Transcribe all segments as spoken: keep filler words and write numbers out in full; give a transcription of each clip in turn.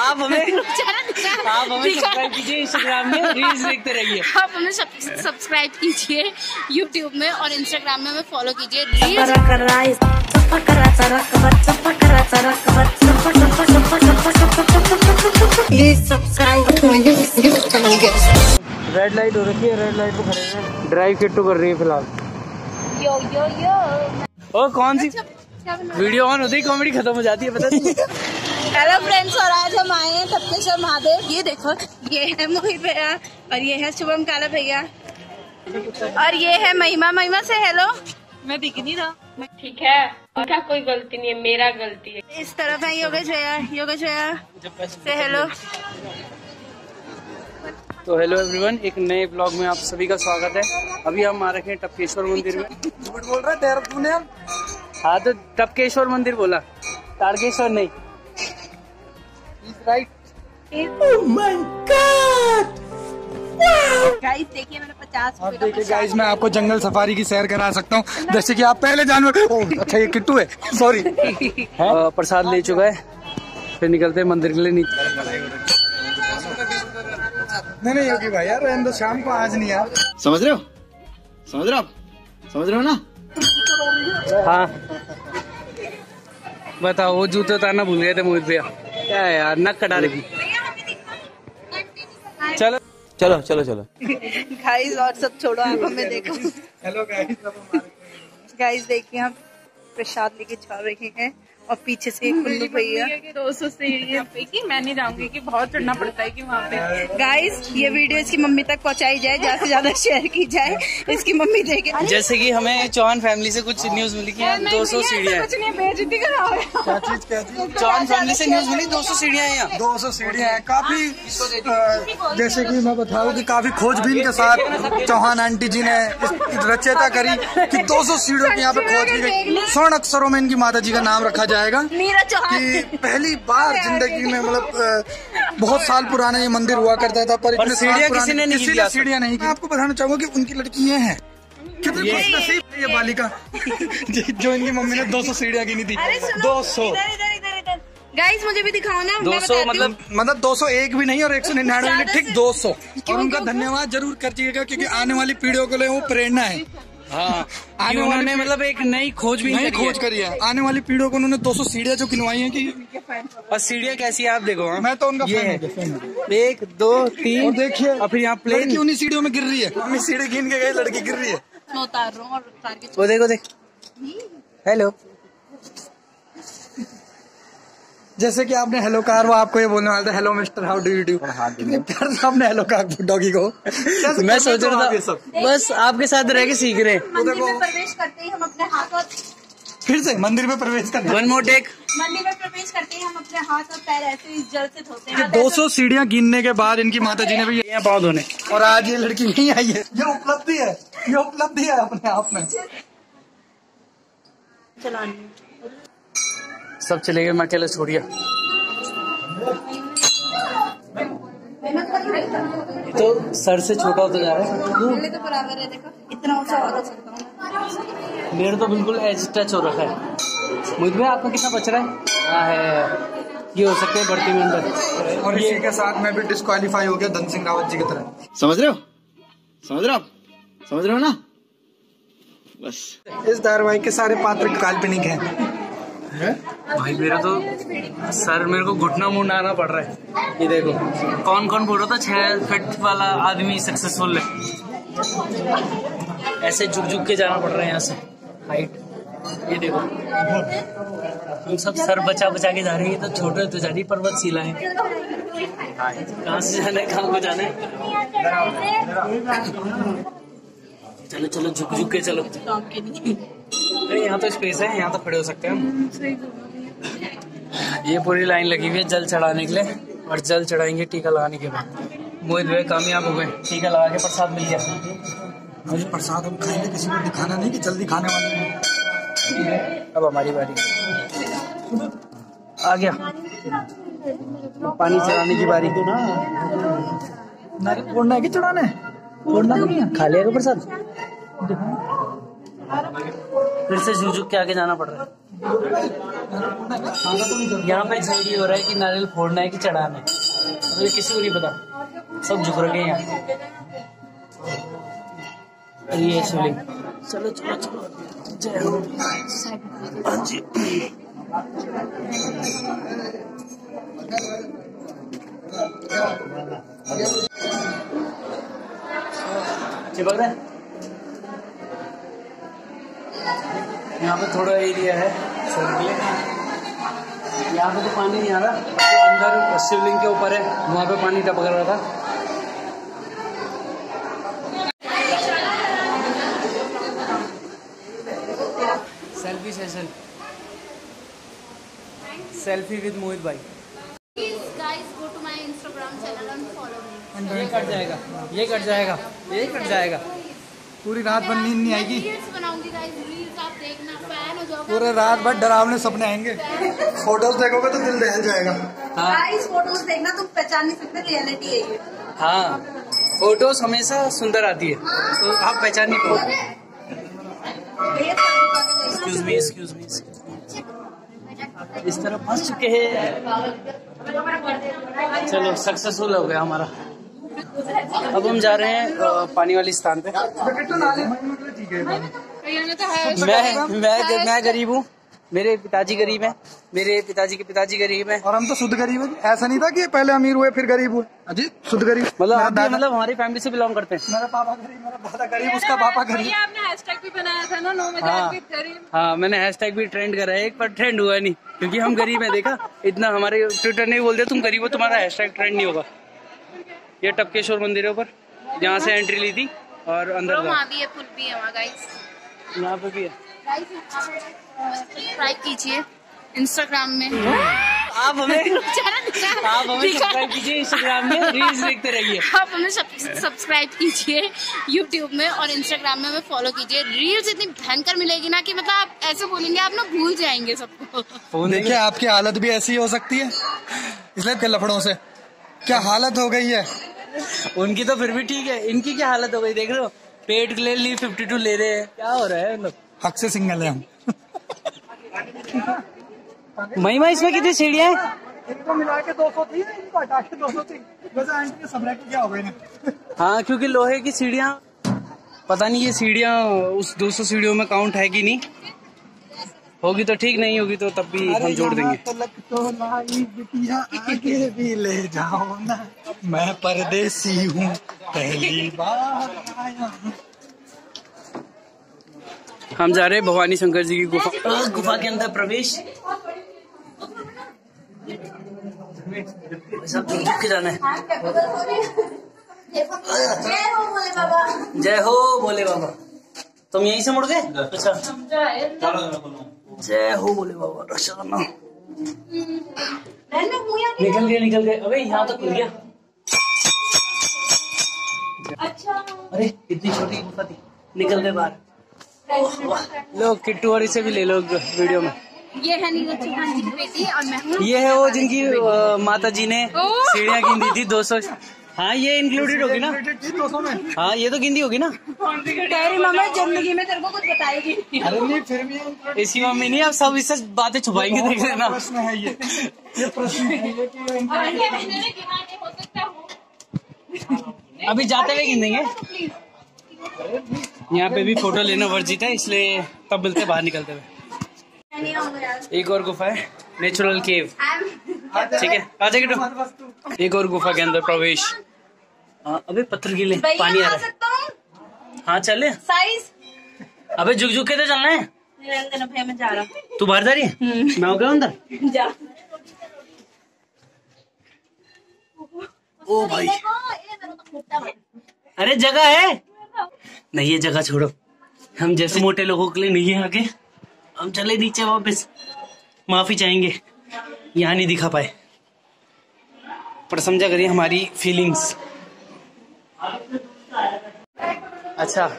आप हमें आप हमें सब्सक्राइब कीजिए, इंस्टाग्राम में रील्स देखते रहिए, आप हमें सब्सक्राइब कीजिए यूट्यूब में, और इंस्टाग्राम में हमें फॉलो कीजिए। रेड लाइट हो रखी है, रेड लाइट पे खड़े हैं, ड्राइव किट टू कर रही है फिलहाल। यो यो यो ओ कौन सी वीडियो ऑन होती है कॉमेडी खत्म हो जाती है पता नहीं। हेलो फ्रेंड्स, और आज हम आए हैं तपकेश्वर महादेव। ये देखो, ये है मोहित भैया, और ये है शुभम काला भैया, और ये है महिमा। महिमा से हेलो। मैं दिख नहीं रहा, ठीक है, क्या कोई गलती नहीं है, मेरा गलती है। इस तरफ है योगेश भैया, योगेश भैया से हेलो। तो हेलो एवरीवन, एक नए ब्लॉग में आप सभी का स्वागत है। अभी हम आ रखे हैं टपकेश्वर मंदिर में। झूठ बोल रहा है देहरादून है हम। हाँ तो टपकेश्वर मंदिर बोला, तारकेश्वर नहीं। ओह माय गॉड गाइस, देखिए मैंने पचास रुपए। गाइस मैं आपको जंगल सफारी की सैर करा सकता हूँ, जैसे कि आप पहले जानवर। अच्छा ये किट्टू है, सॉरी। प्रसाद ले चुका है, फिर निकलते हैं मंदिर के लिए। नीचे नहीं नहीं योगी भाई यार, हम तो शाम को आज नहीं यार, समझ रहे हो, समझ रहे हो आप, समझ रहे हो ना। हाँ बताओ, वो जूते उतारना भूल गए थे मोहित भैया, क्या यार नक कटा रही। चलो चलो चलो चलो गाइस, और सब छोड़ो, आप हमें देखो। हेलो गाइस, गाइस देखिए हम प्रसाद लेके जा रहे हैं, और पीछे से कुल्लू भैया के दोस्तों से ये पे कि मैं नहीं जाऊंगी, कि बहुत चढ़ना पड़ता है कि वहाँ पे। गाइस ये वीडियो इसकी मम्मी तक पहुँचाई जाए, ज्यादा से ज्यादा शेयर की जाए, इसकी मम्मी देखे। जैसे कि हमें चौहान फैमिली से कुछ न्यूज मिली कि दो सौ सीढ़ियाँ, चौहान फैमिली से न्यूज मिली दो सौ सीढ़ियाँ है यहाँ, दो सौ सीढ़ियाँ है। काफी, जैसे की मैं बताऊँ की काफी खोजबीन के साथ चौहान आंटी जी ने रचयता करी की दो सौ सीढ़ियों की यहाँ पे खोज की गई। स्वर्ण अक्षरों में इनकी माता जी का नाम रखा जाएगा कि पहली बार जिंदगी में, मतलब बहुत साल पुराना ये मंदिर हुआ करता था, पर इतने सीढ़ियां किसी ने नहीं किया, सीढ़ियां नहीं की। आपको बताना चाहूंगा कि उनकी लड़की ये है, कितनी खुशनसीब है ये बालिका जो इनकी मम्मी ने दो सौ सीढ़ियां गिनी थी। दो सौ गाइस मुझे भी दिखाओ ना, दो सौ मतलब मतलब दो सौ एक भी नहीं और एक सौ निन्यानवे, ठीक दो सौ। और उनका धन्यवाद जरूर कर दीजिएगा, क्योंकि आने वाली पीढ़ियों के लिए वो प्रेरणा है। हाँ, आने उन्होंने मतलब एक नई खोज भी नई खोज करी है, आने वाली पीढ़ियों को उन्होंने दो सौ सीढ़ियाँ जो किनवाई हैं कि, और सीढ़ियाँ कैसी है आप देखो। हाँ मैं तो उनका ये है, एक दो तीन देखिए, और फिर यहाँ प्लेन उन्हीं सीढ़ियों में गिर रही है, मम्मी सीढ़ी गिन के गई, लड़की गिर रही है, मैं उतार रहा हूँ और उतार के वो देखो देख। हेलो, जैसे कि आपने हेलो कार, वो आपको ये बोलने वाला था, hello mister how do you do, आपने हेलो कार डॉगी को। मैं सोच रहा था सब बस आपके साथ रह के सीख रहे हैं। मंदिर में प्रवेश करते ही हम अपने हाथ और, फिर से मंदिर में प्रवेश करते हैं, वन मोर टेक, मंदिर में प्रवेश करते ही हम अपने हाथ और पैर ऐसे इस जल से धोते हैं। दो सौ सीढ़ियाँ गिनने के बाद इनकी माता जी ने भी यहाँ पाँव धोने, और आज ये लड़की नहीं आई है। ये उपलब्धि है, ये उपलब्धि है अपने आप में। चलानी सब चले गए, मैं अकेला छोड़ गया। तो सर से छोटा होता जा रहा है, इतना ऊंचा हो रहा, मेरा तो बिल्कुल एज टच हो रखा है। मुझे आपका कितना बच रहा है? आ है ये हो सकता है भर्ती में अंदर, और इसी के साथ मैं भी डिस्क्वालीफाई हो गया धन सिंह रावत जी की तरह। समझ रहे हो, समझ रहे हो आप, समझ रहे हो ना। बस इस धारावाहिक के सारे पात्र काल्पनिक हैं। है? भाई मेरा तो सर, मेरे को घुटना मुंड आना पड़ रहा है। ये देखो कौन कौन बोल रहा था छह फिट वाला आदमी सक्सेसफुल है, ऐसे झुक झुक के जाना पड़ रहा है यहाँ से हाइट। ये देखो तुम सब सर बचा बचा के जा रहे हैं, तो छोटे तो जा रही पर्वत शिला है, कहाँ से जाना है कहाँ को जाना है। चलो चलो झुक झुक के चलो, अरे यहाँ तो स्पेस है, यहाँ तो खड़े हो सकते हैं हम। ये पूरी लाइन लगी हुई है जल चढ़ाने के लिए, और जल चढ़ाएंगे टीका लगाने के बाद। मोहित भाई कामयाब हो गए, टीका लगा के प्रसाद मिल गया। मुझे प्रसाद हम खाएंगे, किसी को दिखाना नहीं कि जल्दी खाने वाले हैं। अब हमारी बारी आ गया, पानी चढ़ाने की बारी। ओढ़ना है कि चढ़ाना है? ओढ़ना नहीं है, खा लिया प्रसाद। फिर से झुक झुक के आगे जाना पड़ रहा है। यहाँ पे डिसाइड ये हो रहा है कि नारियल फोड़ना है कि चढ़ाना है, मुझे किसी को नहीं पता, सब झुक रखे हैं यहाँ। ये शिवलिंग, चलो चलो चलो, जय हो। हाँ जी, चिपक रहा है यहाँ पे थोड़ा एरिया है सर के लिए। यहाँ पे तो पानी नहीं आ रहा, तो अंदर शिवलिंग के ऊपर है, वहाँ पे पानी टपक रहा था। Selfie session, selfie with Mohit भाई। ये कट जाएगा, ये कट जाएगा, ये कट जाएगा, पूरी रात भर नींद नहीं आएगी। पूरे रात भर डरावने सपने आएंगे। फोटोज देखोगे तो दिल दहल जाएगा। हाँ, फोटोज देखना, तुम पहचान नहीं सकते, रियलिटी है ये। हाँ, फोटोज हमेशा सुंदर आती है, तो आप पहचान नहीं पाओगे। एक्सक्यूज मी, एक्सक्यूज मी, इस तरफ फंस चुके हैं। चलो, सक्सेसफुल हो गया हमारा। अब हम जा रहे हैं पानी वाले स्थान पे। मैं मैं मैं गरीब हूँ, मेरे पिताजी गरीब हैं, मेरे पिताजी के पिताजी गरीब हैं, और हम तो शुद्ध गरीब हैं। ऐसा नहीं था कि पहले अमीर हुए फिर गरीब हुए, अजीत शुद्ध गरीब, मतलब मतलब हमारी फैमिली से बिलोंग करते हैं। मेरा पापा गरीब, मेरा दादा गरीब, उसका पापा गरीब। आपने हैशटैग भी बनाया था ना, नो मजाक विद गरीब। हाँ, मैंने हैशटैग भी ट्रेंड करा है, पर ट्रेंड हुआ नहीं क्योंकि हम गरीब है। देखा, इतना हमारे ट्विटर ने भी बोलते तुम गरीब हो, तुम्हारा हैशटैग ट्रेंड नहीं होगा। ये टपकेश्वर मंदिर है ऊपर, यहाँ से एंट्री ली थी और अंदर वहाँ भी है, पुल भी है वहाँ गाइस, यहाँ पे भी है। ट्राई कीजिए इंस्टाग्राम में, आप हमें आप हमें सब्सक्राइब कीजिए, इंस्टाग्राम में रील्स देखते रहिए। आप हमें सब्सक्राइब कीजिए यूट्यूब में, और इंस्टाग्राम में हमें फॉलो कीजिए। रील्स इतनी भयंकर मिलेगी ना कि मतलब आप ऐसे बोलेंगे, आप ना भूल जाएंगे सबको। देखिए, आपकी हालत भी ऐसी हो सकती है, इसलिए लफड़ों से क्या हालत हो गई है। उनकी तो फिर भी ठीक है, इनकी क्या हालत हो गई, देख रहे हो, पेट के लिए फिफ्टी टू ले रहे हैं, क्या हो रहा है। मतलब हक से सिंगल है हम। महिमा, इसमें कितनी सीढ़ियाँ हैं? इनको मिला के दो सौ थी, इनको हटा के दो सौ थी। वैसे आंटी के सबरे की क्या हो गई ना। हाँ, क्योंकि लोहे की सीढ़ियाँ, पता नहीं ये सीढ़ियाँ उस दो सौ सीढ़ियों में काउंट है कि नहीं। होगी तो ठीक, नहीं होगी तो तब भी हम जोड़ देंगे। तो आगे भी ले जाओ ना, मैं परदेसी हूँ, पहली बार आया। हम जा रहे हैं भवानी शंकर जी की गुफा, गुफा के अंदर प्रवेश। जाना है। जय हो भोले बाबा। तुम यहीं से मुड़ गए? अच्छा, जय हो बोले बाबा, रक्षा करना। निकल गए, निकल गए। अबे यहाँ तो खुल गया। अच्छा, अरे इतनी छोटी गुफा थी, निकल गए बाहर। लो किट्टू और इसे भी ले लो वीडियो में। ये है नीरज चौहान जी की बेटी, और मैं हूँ। ये है वो जिनकी माता जी ने सीढ़ियाँ गिनती थी दो सौ। हाँ, ये इंक्लूडेड होगी ना दो सौ में। हाँ, ये तो गिनती होगी ना। तेरी मम्मी जिंदगी में तेरे को कुछ बताएगी नहीं, फिर भी इसी मम्मी नहीं, आप सब इससे बातें छुपाएंगे, देख लेना। प्रश्न है ये, ये प्रश्न है ये कि अभी जाते हुए गिन देंगे। यहाँ पे भी फोटो लेना वर्जित है, इसलिए तब मिलते बाहर निकलते हुए। एक और गुफा है, नेचुरल केव, ठीक है, आ जाएगा। एक और गुफा के अंदर प्रवेश। अबे पत्थर गिले, पानी आ रहा है। हाँ चले साइज। अबे झुक झुक के तो चलना है। निरंजन भैया, मैं जा रहा हूँ, तू बाहर जा रही है, मैं हो गया अंदर जा। ओ भाई, अरे जगह है नहीं, ये जगह छोड़ो, हम जैसे मोटे लोगों के लिए नहीं है आगे। हम चले नीचे वापस, माफी चाहेंगे, यहाँ नहीं दिखा पाए, पर समझा करिए हमारी फीलिंग्स। अच्छा,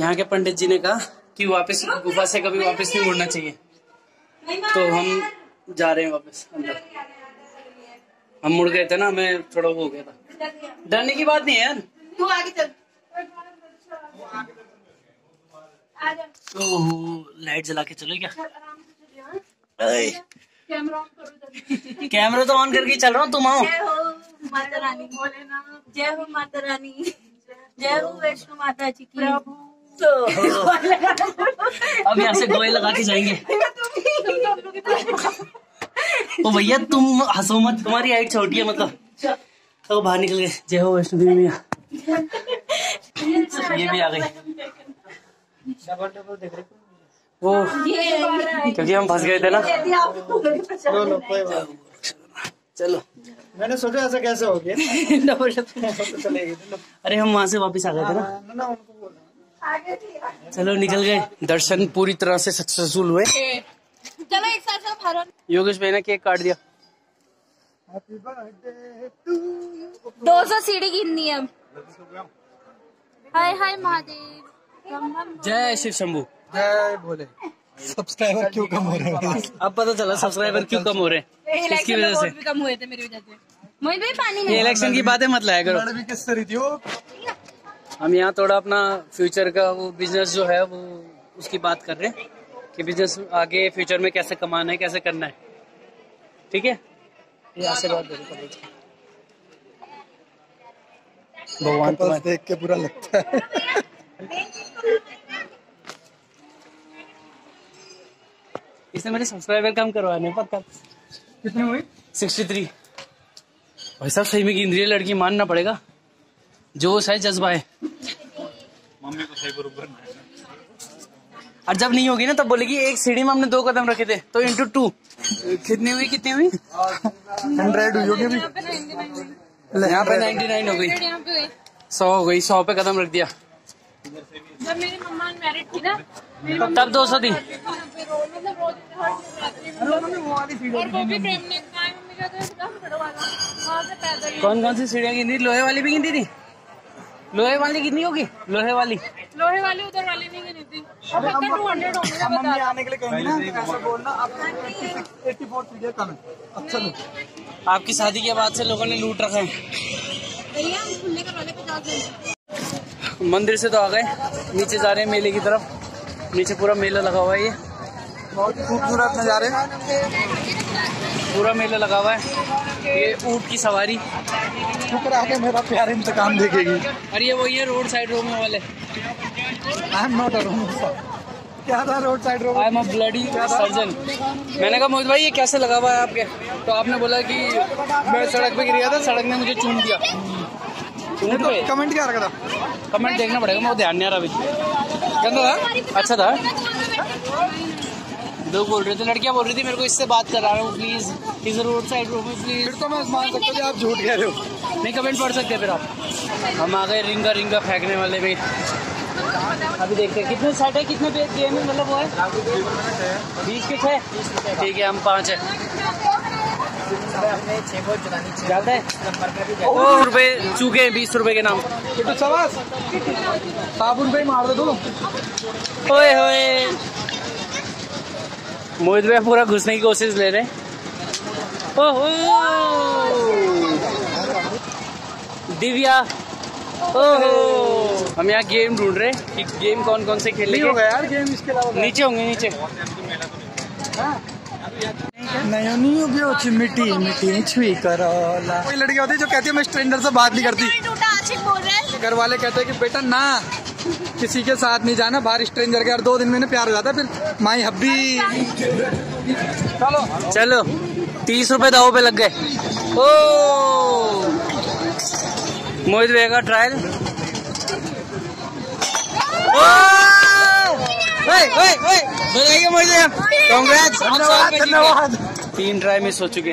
यहाँ के पंडित जी ने कहा कि वापस गुफा से कभी वापस नहीं मुड़ना चाहिए, तो हम जा रहे हैं वापस अंदर। हम मुड़ गए थे ना, हमें थोड़ा हो गया था। डरने की बात नहीं है यार, तू आगे चल। तो लाइट जला के चलो क्या? कैमरा तो ऑन करके चल रहा हूँ, तुम आओ। जय हो माता रानी, बोले ना जय हो माता रानी, जय हो वैष्णो माता जी की। अब यहाँ से गोई लगा के जाएंगे। ओ भैया तुम हंसो मत, तुम्हारी हाइट छोटी है मतलब। तो बाहर निकल गए। जय हो वैष्णो देवी भैया। ये भी आ गई। वो क्योंकि हम फंस गए थे ना। चलो मैंने सोचा ऐसा कैसे हो गया। अरे हम वहाँ से वापस आ गए थे ना। चलो निकल गए, दर्शन पूरी तरह से सक्सेसफुल हुए। चलो एक साथ योगेश भाई ने केक काट दिया। दो सौ सीढ़ी गिननी है। हाय हाय महादेव, जय शिव शंभू, जय भोले। सब्सक्राइबर क्यों कम हो रहे हैं? अब पता चला सब्सक्राइबर क्यों कम हो रहे हैं, इसकी वजह से कम हुए थे मेरी वजह से। मोहित भाई पानी नहीं। इलेक्शन की बातें मत लाया करो। किससे रही थी? हम यहाँ थोड़ा अपना फ्यूचर का वो बिजनेस जो है वो उसकी बात कर रहे हैं कि बिजनेस आगे फ्यूचर में कैसे कमाना है, कैसे करना है। ठीक है, ये आशीर्वाद दे दो भगवान। तुम्हें देख के बुरा लगता है। इसने मेरे सब्सक्राइबर कम करवाने पक्का। कितने हुए? Sixty three. भाई साहब सही में इंद्रिय लड़की मानना पड़ेगा, जोश है, जज्बा है। मम्मी को सही बरूबर और जब नहीं होगी ना तब बोलेगी एक सीढ़ी में हमने दो कदम रखे थे तो इंटू टू कितनी हुई कितनी हुई हंड्रेड हुई होगी। यहाँ पे नाइन्टी नाइन हो गई, सौ हो गई। सौ पे कदम रख दिया। जब मेरी मम्मा मैरिड थी ना तब दो सौ दी। कौन कौन सी सीढ़ियाँ गिनी? लोहे वाली भी गिनती थी। लोहे वाली कितनी होगी? लोहे वाली लोहे वाली उधर वाली नहीं गिनी थी। अब टू हंड्रेड होगा। मम्मी आने के लिए कहेंगे ना ऐसा बोलना। एट्टी फोर कम है। अच्छा लो, आपकी शादी के बाद से लोगों ने लूट रखा है। मंदिर से तो आ गए, नीचे जा रहे हैं मेले की तरफ। नीचे पूरा मेला लगा हुआ है, ये बहुत खूबसूरत नजारे। पूरा मेला लगा हुआ है। ये ऊंट की सवारी शुक्र आगे मेरा प्यार इंतकाम देखेगी। और ये वो ये रोड साइड रोमो वाले। I am not a Romeo. क्या था road side Romeo? I am a bloody surgeon. मैंने कहा मोहित भाई ये कैसे लगा हुआ है आपके? तो आपने बोला कि मैं सड़क पे गिर गया था, सड़क ने मुझे चूम दिया। चूम तो कमेंट क्या रखा था? कमेंट देखना पड़ेगा, मैं ध्यान नहीं आ रहा अभी। गंदा था? अच्छा था। लोग बोल रहे थे, लड़कियां बोल रही थी मेरे को, इससे बात करा रहा हूँ प्लीज, इस रोड साइड रोड में प्लीज। फिर तो मैं मान सकता हूँ आप झूठ कह रहे हो, नहीं कमेंट पढ़ सकते फिर आप। हम आ गए रिंगा रिंगा फेंकने वाले भी। अभी देखते हैं कितने सेट है, कितने गेम में मतलब वो है बीस के छः। ठीक है हम पाँच है ज्यादा है। और रुपए चूके हैं बीस रुपए के नाम। सात रुपये मार दो तू। ओए होए मोहित भाई पूरा घुसने की कोशिश ले रहे हैं। ओहो दिव्या, ओहो हम यहाँ गेम ढूंढ रहे हैं कि गेम कौन कौन से खेलने के यार। गेम इसके अलावा नीचे होंगे, नीचे नहीं नहीं होगी। अच्छी मिट्टी मिट्टी छुई करोला। कोई लड़की होती है जो कहती है मैं स्ट्रेंजर से बात नहीं करती। घर वाले कहते हैं कि बेटा ना किसी के साथ नहीं जाना बाहर, स्ट्रेंजर के। और दो दिन में प्यार हो जाता है फिर माई हब्बी। चलो चलो तीस रुपए दाव पे लग गए। ओ मोहित भाई का ट्रायल। कांग्रेस तीन ट्राई मिस हो चुके।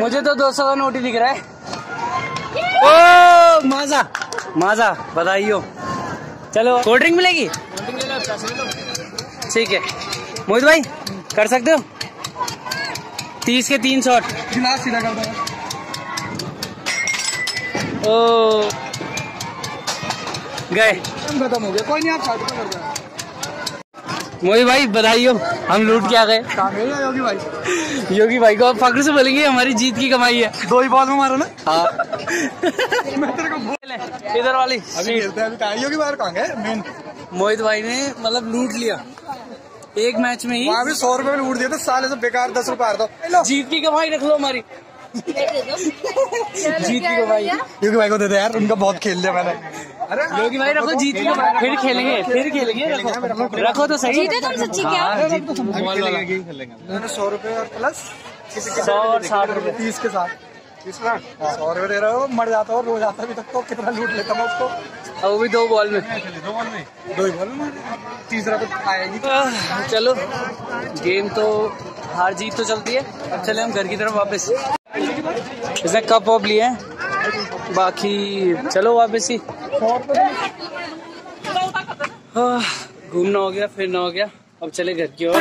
मुझे तो दो सौ का नोट ही दिख रहा है। ओ माजा माजा बधाइयो। चलो कोल्ड ड्रिंक मिलेगी, ठीक है मोहित भाई कर सकते हो। तीस के तीन शॉट। गिलास सीधा कर दो। ओ गए, खत्म हो गया। कोई नहीं आप शॉट कर दो। मोहित भाई बधाइयो, हम लूट के आ गए। योगी भाई योगी भाई को आप फख्र से बोलेंगे हमारी जीत की कमाई है। दो ही बॉल में मारो ना। हाँ मैं तेरे को बोल। इधर वाली अभी खेलते हैं। अभी योगी बाहर कहाँ गए? मेन मोहित भाई ने मतलब लूट लिया एक मैच में ही। वहाँ भी सौ रुपए में लूट दिया था साले, से बेकार दस रुपए हार। जीत की कमाई रख लो हमारी, जीत की कमाई योगी भाई को दे दो यार, उनका बहुत खेल लिया मैंने। अरे योगी भाई रखो, जीत की कमाई फिर खेलेंगे, फिर खेलेंगे, रखो तो सही। जीते तुम सच्ची क्या? सौ रुपए और प्लस सौ और साठ रुपए तीस के साथ सौ रुपए दे रहे हो। मर जाता हो रोज, आता भी तक तो कितना लूट लेता मैं उसको। वो भी दो बॉल में दो बॉल में दो ही बॉल में तीसरा तो आएगी। चलो गेम तो हार जीत तो चलती है। अब चले हम घर की तरफ वापस। इसने कप वप लिए हैं बाकी, चलो वापस ही। घूमना हो गया, फिरना हो गया, अब चले घर की ओर।